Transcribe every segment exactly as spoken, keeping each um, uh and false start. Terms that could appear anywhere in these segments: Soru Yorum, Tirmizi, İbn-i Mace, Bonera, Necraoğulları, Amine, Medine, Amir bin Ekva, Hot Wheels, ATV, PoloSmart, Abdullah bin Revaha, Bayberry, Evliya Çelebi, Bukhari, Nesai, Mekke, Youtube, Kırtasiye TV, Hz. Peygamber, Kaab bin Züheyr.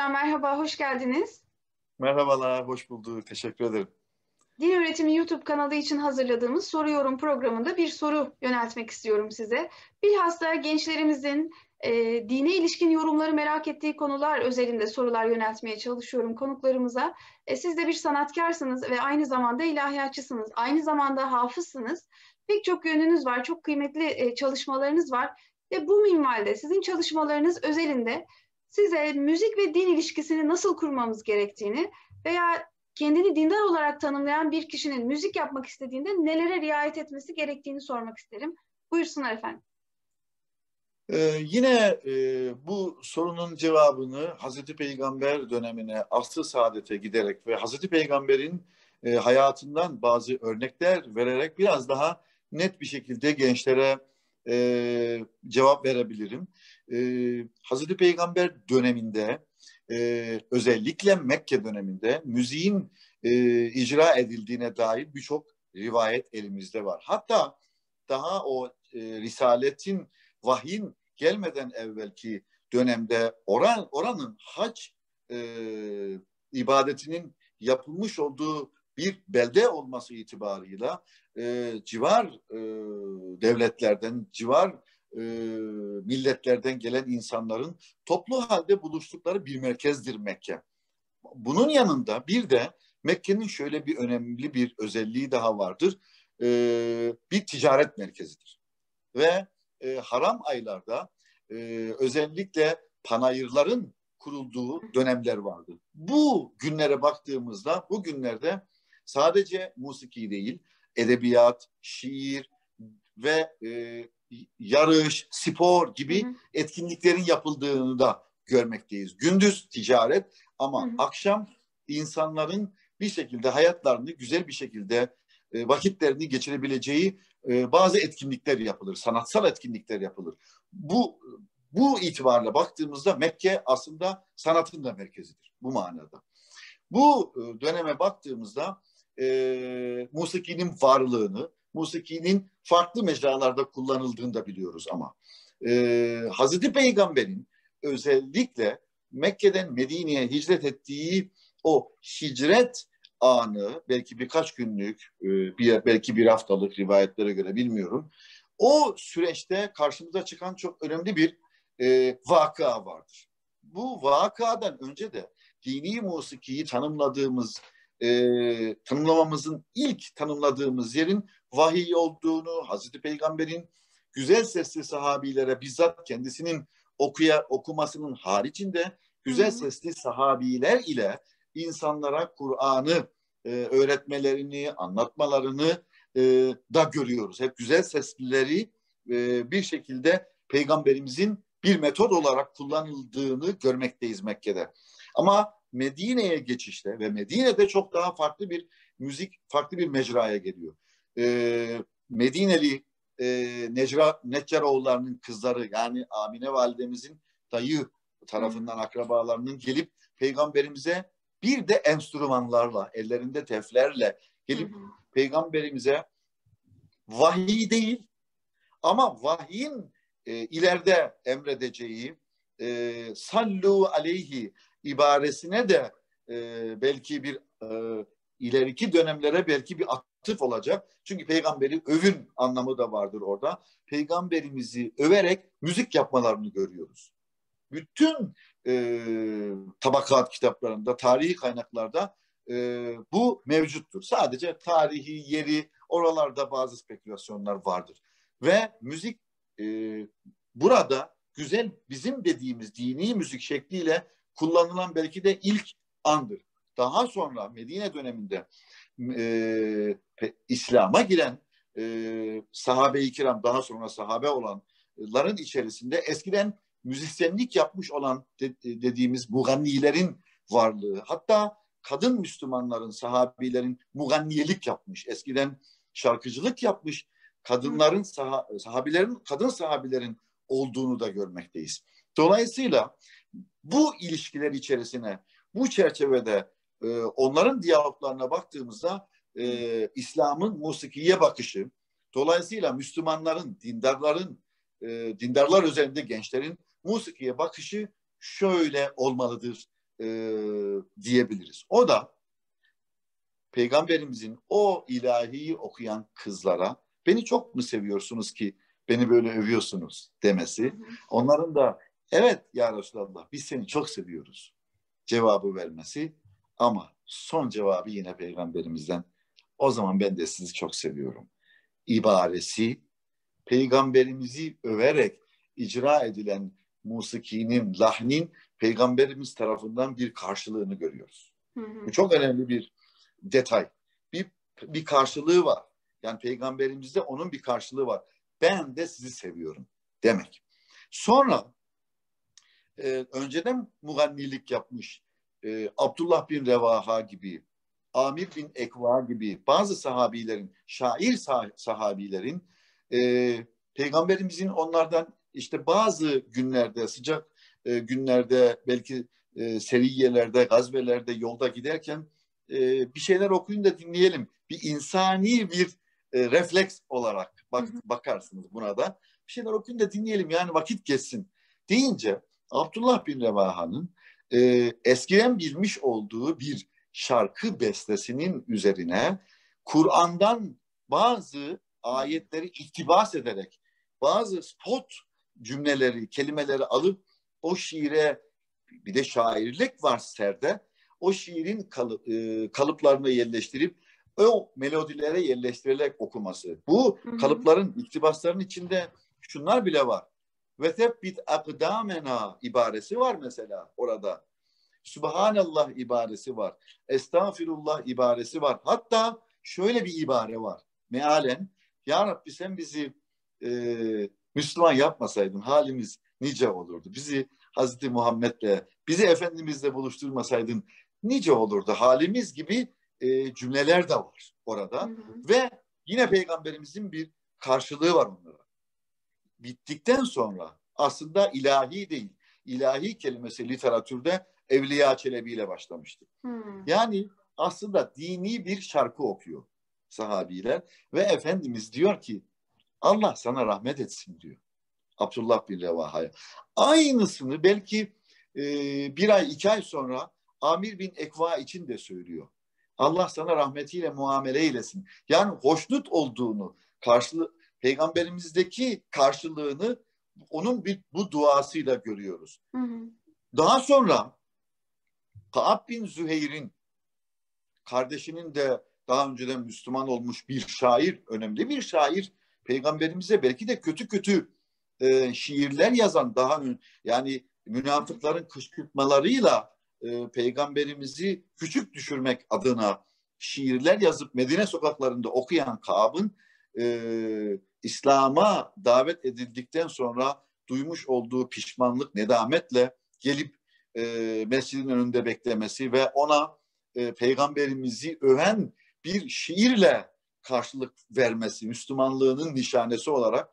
Hocam merhaba, hoş geldiniz. Merhabalar, hoş bulduk. Teşekkür ederim. Dil Öğretimi YouTube kanalı için hazırladığımız Soru Yorum programında bir soru yöneltmek istiyorum size. Bilhassa gençlerimizin e, dine ilişkin yorumları merak ettiği konular özelinde sorular yöneltmeye çalışıyorum konuklarımıza. E, siz de bir sanatkarsınız ve aynı zamanda ilahiyatçısınız, aynı zamanda hafızsınız. Pek çok yönünüz var, çok kıymetli e, çalışmalarınız var. Ve bu minvalde sizin çalışmalarınız özelinde size müzik ve din ilişkisini nasıl kurmamız gerektiğini veya kendini dindar olarak tanımlayan bir kişinin müzik yapmak istediğinde nelere riayet etmesi gerektiğini sormak isterim. Buyursunlar efendim. Ee, yine e, bu sorunun cevabını Hz. Peygamber dönemine, asr-ı saadete giderek ve Hz. Peygamber'in e, hayatından bazı örnekler vererek biraz daha net bir şekilde gençlere e, cevap verebilirim. E, Hz. Peygamber döneminde, Ee, özellikle Mekke döneminde müziğin e, icra edildiğine dair birçok rivayet elimizde var. Hatta daha o e, risaletin, vahyin gelmeden evvelki dönemde oran, oranın hac e, ibadetinin yapılmış olduğu bir belde olması itibarıyla e, civar e, devletlerden, civar E, milletlerden gelen insanların toplu halde buluştukları bir merkezdir Mekke. Bunun yanında bir de Mekke'nin şöyle bir önemli bir özelliği daha vardır. E, bir ticaret merkezidir. Ve e, haram aylarda e, özellikle panayırların kurulduğu dönemler vardır. Bu günlere baktığımızda bu günlerde sadece musiki değil, edebiyat, şiir ve e, yarış, spor gibi hı hı. etkinliklerin yapıldığını da görmekteyiz. Gündüz ticaret ama hı hı. akşam insanların bir şekilde hayatlarını güzel bir şekilde e, vakitlerini geçirebileceği e, bazı etkinlikler yapılır. Sanatsal etkinlikler yapılır. Bu bu itibarla baktığımızda Mekke aslında sanatın da merkezidir bu manada. Bu e, döneme baktığımızda e, musikinin varlığını, musikinin farklı mecralarda kullanıldığını da biliyoruz ama ee, Hazreti Peygamber'in özellikle Mekke'den Medine'ye hicret ettiği o hicret anı, belki birkaç günlük, e, bir, belki bir haftalık, rivayetlere göre bilmiyorum, o süreçte karşımıza çıkan çok önemli bir e, vaka vardır. Bu vakadan önce de dini musikiyi tanımladığımız E, tanımlamamızın ilk tanımladığımız yerin vahiy olduğunu, Hazreti Peygamber'in güzel sesli sahabilere bizzat kendisinin okuya, okumasının haricinde güzel sesli sahabiler ile insanlara Kur'an'ı e, öğretmelerini, anlatmalarını e, da görüyoruz. Hep güzel seslileri e, bir şekilde Peygamberimizin bir metod olarak kullanıldığını görmekteyiz Mekke'de. Ama Medine'ye geçişte ve Medine'de çok daha farklı bir müzik, farklı bir mecraya geliyor. Ee, Medineli e, Necra, Necraoğullarının kızları, yani Amine validemizin dayı tarafından akrabalarının gelip Peygamberimize bir de enstrümanlarla, ellerinde teflerle gelip Peygamberimize vahiy değil ama vahyin e, ileride emredeceği e, sallu aleyhi ibaresine de e, belki bir e, ileriki dönemlere belki bir atıf olacak. Çünkü peygamberi övün anlamı da vardır orada. Peygamberimizi överek müzik yapmalarını görüyoruz. Bütün e, tabakat kitaplarında, tarihi kaynaklarda e, bu mevcuttur. Sadece tarihi yeri, oralarda bazı spekülasyonlar vardır. Ve müzik e, burada güzel, bizim dediğimiz dini müzik şekliyle kullanılan belki de ilk andır. Daha sonra Medine döneminde e, İslam'a giren e, sahabe-i kiram, daha sonra sahabe olanların içerisinde eskiden müzisyenlik yapmış olan de, dediğimiz mugannilerin varlığı. Hatta kadın Müslümanların, sahabilerin muganniyelik yapmış, eskiden şarkıcılık yapmış kadınların, sah sahabilerin, kadın sahabilerin olduğunu da görmekteyiz. Dolayısıyla bu ilişkiler içerisine, bu çerçevede e, onların diyaloglarına baktığımızda e, İslam'ın musikiye bakışı, dolayısıyla Müslümanların, dindarların, e, dindarlar üzerinde gençlerin musikiye bakışı şöyle olmalıdır e, diyebiliriz. O da Peygamberimizin o ilahiyi okuyan kızlara beni çok mu seviyorsunuz ki beni böyle övüyorsunuz demesi. Hı hı. Onların da evet ya Resulallah biz seni çok seviyoruz cevabı vermesi ama son cevabı yine Peygamberimizden o zaman ben de sizi çok seviyorum ibaresi Peygamberimizi överek icra edilen musikinin, lahnin Peygamberimiz tarafından bir karşılığını görüyoruz. Hı hı. Bu çok önemli bir detay. Bir, bir karşılığı var. Yani Peygamberimizde onun bir karşılığı var. Ben de sizi seviyorum demek. Sonra e, önceden mugannilik yapmış e, Abdullah bin Revaha gibi, Amir bin Ekva gibi bazı sahabilerin, şair sah sahabilerin e, Peygamberimizin onlardan işte bazı günlerde, sıcak e, günlerde, belki e, seriyelerde, gazvelerde, yolda giderken Ee, bir şeyler okuyun da dinleyelim. Bir insani bir e, refleks olarak bak, hı hı. bakarsınız buna da. Bir şeyler okuyun da dinleyelim yani vakit geçsin deyince Abdullah bin Revaha'nın e, eskiden bilmiş olduğu bir şarkı bestesinin üzerine Kur'an'dan bazı ayetleri iktibas ederek bazı spot cümleleri, kelimeleri alıp o şiire bir de şairlik var serde o şiirin kalıp, e, kalıplarına yerleştirip o melodilere yerleştirerek okuması. Bu hı hı. kalıpların, iktibasların içinde şunlar bile var. Ve tebbit akdamena ibaresi var mesela orada. Subhanallah ibaresi var. Estağfirullah ibaresi var. Hatta şöyle bir ibare var. Mealen, ya Rabbi sen bizi e, Müslüman yapmasaydın halimiz nice olurdu. Bizi Hz. Muhammed'le, bizi Efendimiz'le buluşturmasaydın nice olurdu halimiz gibi e, cümleler de var orada. Hı hı. Ve yine Peygamberimizin bir karşılığı var onlara. Bittikten sonra aslında ilahi değil, ilahi kelimesi literatürde Evliya Çelebi ile başlamıştı. Hı. Yani aslında dini bir şarkı okuyor sahabiler ve Efendimiz diyor ki Allah sana rahmet etsin diyor Abdullah bin Revaha'ya. Aynısını belki e, bir ay iki ay sonra Amir bin Ekva için de söylüyor. Allah sana rahmetiyle muamele eylesin. Yani hoşnut olduğunu, karşılığı, Peygamberimizdeki karşılığını onun bir, bu duasıyla görüyoruz. Hı hı. Daha sonra Kaab bin Züheyr'in kardeşinin de daha önceden Müslüman olmuş bir şair, önemli bir şair. Peygamberimize belki de kötü kötü E, şiirler yazan daha yani münafıkların kışkırtmalarıyla e, Peygamberimizi küçük düşürmek adına şiirler yazıp Medine sokaklarında okuyan Kaab'ın e, İslam'a davet edildikten sonra duymuş olduğu pişmanlık, nedametle gelip e, mescidin önünde beklemesi ve ona e, Peygamberimizi öven bir şiirle karşılık vermesi Müslümanlığının nişanesi olarak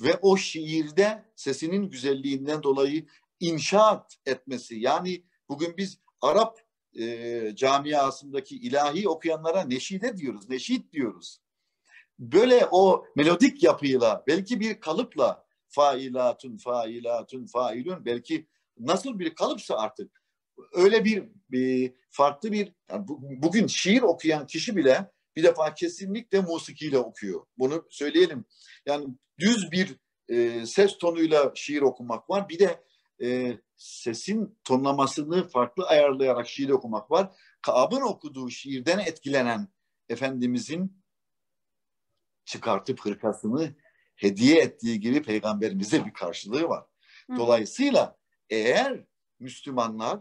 ve o şiirde sesinin güzelliğinden dolayı inşaat etmesi. Yani bugün biz Arap e, camiasındaki ilahi okuyanlara neşide diyoruz, neşit diyoruz. Böyle o melodik yapıyla, belki bir kalıpla failatun, failatun, failun, belki nasıl bir kalıpsa artık öyle bir, bir farklı bir, yani bu, bugün şiir okuyan kişi bile bir defa kesinlikle musikiyle okuyor. Bunu söyleyelim. Yani düz bir e, ses tonuyla şiir okumak var. Bir de e, sesin tonlamasını farklı ayarlayarak şiir okumak var. Kaab'ın okuduğu şiirden etkilenen Efendimizin çıkartıp hırkasını hediye ettiği gibi Peygamberimize bir karşılığı var. Dolayısıyla eğer Müslümanlar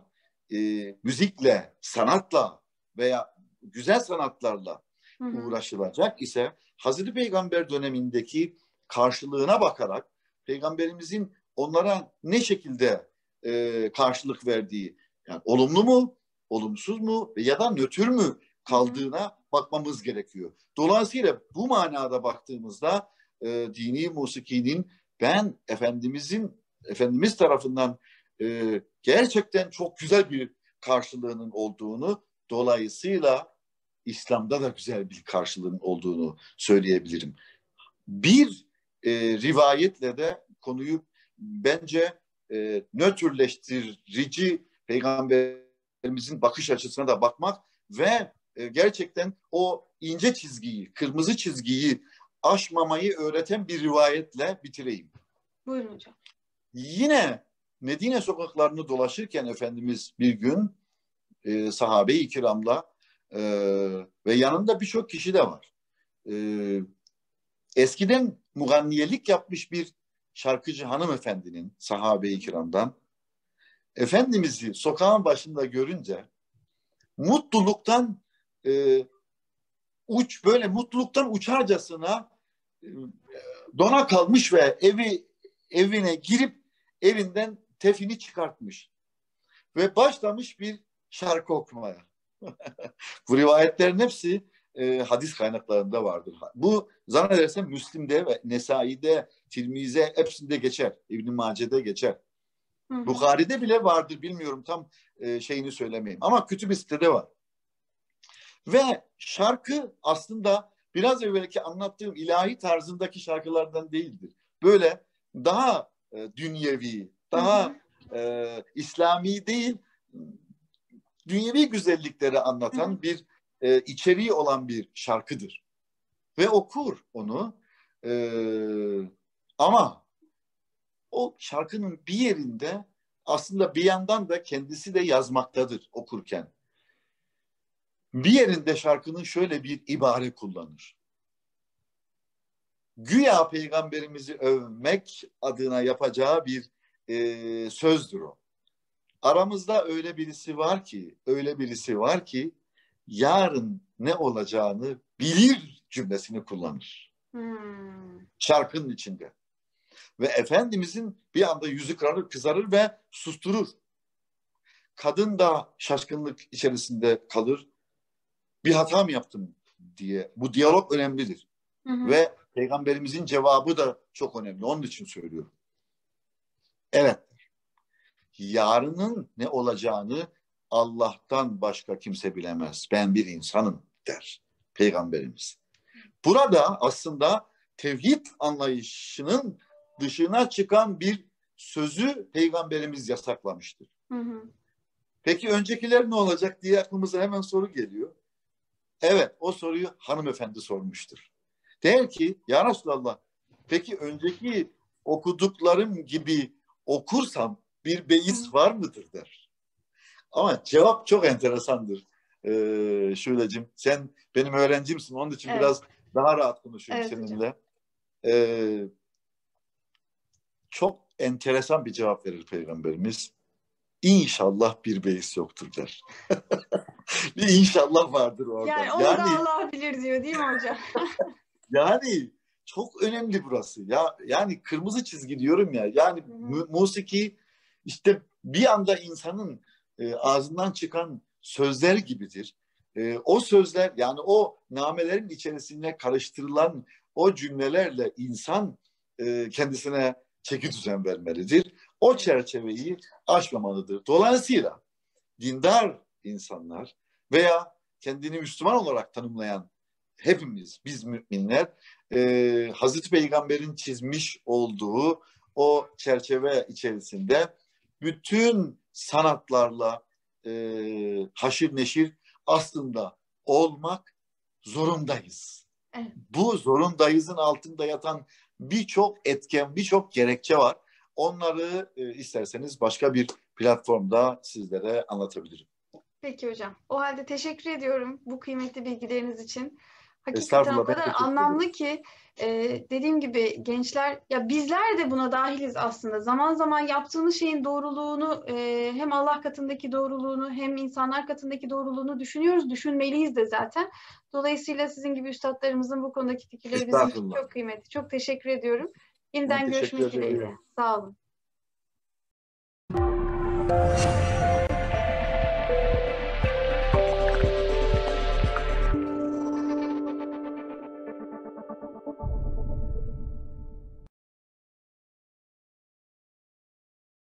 e, müzikle, sanatla veya güzel sanatlarla Hı hı. uğraşılacak ise Hazreti Peygamber dönemindeki karşılığına bakarak Peygamberimizin onlara ne şekilde e, karşılık verdiği, yani olumlu mu, olumsuz mu ya da nötr mü kaldığına bakmamız gerekiyor. Dolayısıyla bu manada baktığımızda e, dini musikinin ben Efendimizin Efendimiz tarafından e, gerçekten çok güzel bir karşılığının olduğunu, dolayısıyla İslam'da da güzel bir karşılığın olduğunu söyleyebilirim. Bir e, rivayetle de konuyu bence e, nötrleştirici Peygamberimizin bakış açısına da bakmak ve gerçekten o ince çizgiyi, kırmızı çizgiyi aşmamayı öğreten bir rivayetle bitireyim. Buyurun hocam. Yine Medine sokaklarını dolaşırken Efendimiz bir gün e, sahabe-i kiramla e, ve yanında birçok kişi de var. E, eskiden muganniyelik yapmış bir şarkıcı hanımefendinin sahabe-i kiramdan Efendimiz'i sokağın başında görünce mutluluktan e, uç böyle mutluluktan uçarcasına e, dona kalmış ve evi evine girip evinden tefini çıkartmış ve başlamış bir şarkı okumaya. Bu rivayetlerin hepsi e, hadis kaynaklarında vardır. Bu zannedersem Müslim'de ve Nesai'de, Tirmizi'de hepsinde geçer. İbn-i Mace'de geçer. Hı. Bukhari'de bile vardır. Bilmiyorum tam e, şeyini söylemeyeyim. Ama kütüb-i sitede var. Ve şarkı aslında biraz evvelki anlattığım ilahi tarzındaki şarkılardan değildir. Böyle daha e, dünyevi, daha e, İslami değil, dünyevi güzellikleri anlatan Hı-hı. bir e, içeriği olan bir şarkıdır. Ve okur onu e, ama o şarkının bir yerinde aslında bir yandan da kendisi de yazmaktadır okurken. Bir yerinde şarkının şöyle bir ibare kullanır. Güya Peygamberimizi övmek adına yapacağı bir e, sözdür o. Aramızda öyle birisi var ki, öyle birisi var ki yarın ne olacağını bilir cümlesini kullanır. Hmm. Şarkının içinde. Ve Efendimizin bir anda yüzü kızarır, kızarır ve susturur. Kadın da şaşkınlık içerisinde kalır. Bir hata mı yaptım diye. Bu diyalog önemlidir. Hı hı. Ve Peygamberimizin cevabı da çok önemli. Onun için söylüyorum. Evet. Yarının ne olacağını Allah'tan başka kimse bilemez. Ben bir insanım der Peygamberimiz. Burada aslında tevhid anlayışının dışına çıkan bir sözü Peygamberimiz yasaklamıştır. Hı hı. Peki öncekiler ne olacak diye aklımıza hemen soru geliyor. Evet, o soruyu hanımefendi sormuştur. Der ki, ya Resulallah, peki önceki okuduklarım gibi okursam bir beis var mıdır der. Ama cevap çok enteresandır. Ee, Şulecim, sen benim öğrencimsin, onun için evet. biraz daha rahat konuşuyorum evet, seninle. Ee, çok enteresan bir cevap verir Peygamberimiz. İnşallah bir beis yoktur der. İnşallah vardır orada. Yani onu yani, da Allah bilir diyor değil mi hocam? Yani çok önemli burası. Ya yani kırmızı çizgi diyorum ya. Yani mu musiki işte bir anda insanın e, ağzından çıkan sözler gibidir. E, o sözler yani o namelerin içerisine karıştırılan o cümlelerle insan e, kendisine çeki düzen vermelidir. O çerçeveyi aşmamalıdır. Dolayısıyla dindar insanlar veya kendini Müslüman olarak tanımlayan hepimiz, biz müminler, e, Hazreti Peygamber'in çizmiş olduğu o çerçeve içerisinde bütün sanatlarla e, haşir neşir aslında olmak zorundayız. Evet. Bu zorundayızın altında yatan birçok etken, birçok gerekçe var. Onları e, isterseniz başka bir platformda sizlere anlatabilirim. Peki hocam. O halde teşekkür ediyorum bu kıymetli bilgileriniz için. Hakikaten o kadar anlamlı ki e, dediğim gibi gençler, ya bizler de buna dahiliz aslında. Zaman zaman yaptığımız şeyin doğruluğunu e, hem Allah katındaki doğruluğunu hem insanlar katındaki doğruluğunu düşünüyoruz. Düşünmeliyiz de zaten. Dolayısıyla sizin gibi üstadlarımızın bu konudaki fikirleri bizim için çok kıymetli. Çok teşekkür ediyorum. Yeniden görüşmek dileğiyle. Sağ olun.